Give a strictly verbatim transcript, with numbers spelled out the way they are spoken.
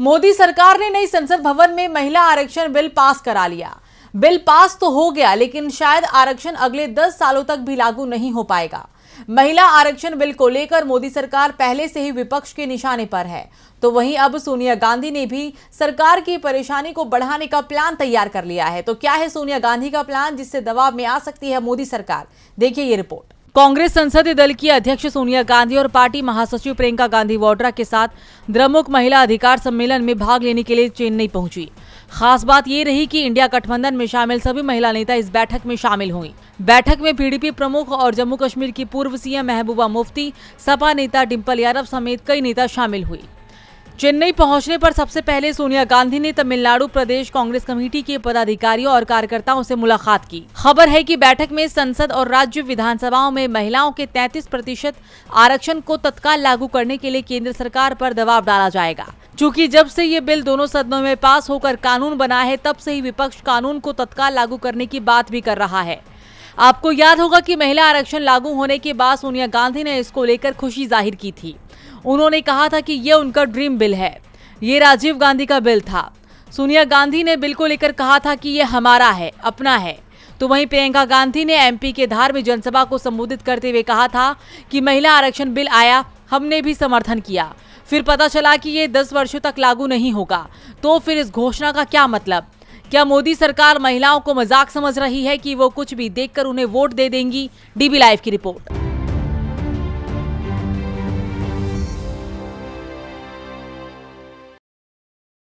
मोदी सरकार ने नई संसद भवन में महिला आरक्षण बिल पास करा लिया। बिल पास तो हो गया, लेकिन शायद आरक्षण अगले दस सालों तक भी लागू नहीं हो पाएगा। महिला आरक्षण बिल को लेकर मोदी सरकार पहले से ही विपक्ष के निशाने पर है, तो वहीं अब सोनिया गांधी ने भी सरकार की परेशानी को बढ़ाने का प्लान तैयार कर लिया है। तो क्या है सोनिया गांधी का प्लान जिससे दबाव में आ सकती है मोदी सरकार, देखिए ये रिपोर्ट। कांग्रेस संसदीय दल की अध्यक्ष सोनिया गांधी और पार्टी महासचिव प्रियंका गांधी वाड्रा के साथ द्रमुक महिला अधिकार सम्मेलन में भाग लेने के लिए चेन्नई पहुंची। खास बात ये रही कि इंडिया गठबंधन में शामिल सभी महिला नेता इस बैठक में शामिल हुई। बैठक में पीडीपी प्रमुख और जम्मू कश्मीर की पूर्व सीएम महबूबा मुफ्ती, सपा नेता डिम्पल यादव समेत कई नेता शामिल हुए। चेन्नई पहुंचने पर सबसे पहले सोनिया गांधी ने तमिलनाडु प्रदेश कांग्रेस कमेटी के पदाधिकारियों और कार्यकर्ताओं से मुलाकात की। खबर है कि बैठक में संसद और राज्य विधानसभाओं में महिलाओं के तैंतीस प्रतिशत आरक्षण को तत्काल लागू करने के लिए केंद्र सरकार पर दबाव डाला जाएगा। चूँकि जब से ये बिल दोनों सदनों में पास होकर कानून बना है, तब से ही विपक्ष कानून को तत्काल लागू करने की बात भी कर रहा है। आपको याद होगा कि महिला आरक्षण लागू होने के बाद सोनिया गांधी ने इसको लेकर खुशी जाहिर की थी। उन्होंने कहा था कि यह उनका ड्रीम बिल है, ये राजीव गांधी का बिल था। सोनिया गांधी ने बिल को लेकर कहा था कि यह हमारा है, अपना है। तो वहीं प्रियंका गांधी ने एमपी के धार में जनसभा को संबोधित करते हुए कहा था कि महिला आरक्षण बिल आया, हमने भी समर्थन किया, फिर पता चला कि ये दस वर्षों तक लागू नहीं होगा, तो फिर इस घोषणा का क्या मतलब। क्या मोदी सरकार महिलाओं को मजाक समझ रही है कि वो कुछ भी देखकर उन्हें वोट दे देंगी। डीबी लाइव की रिपोर्ट।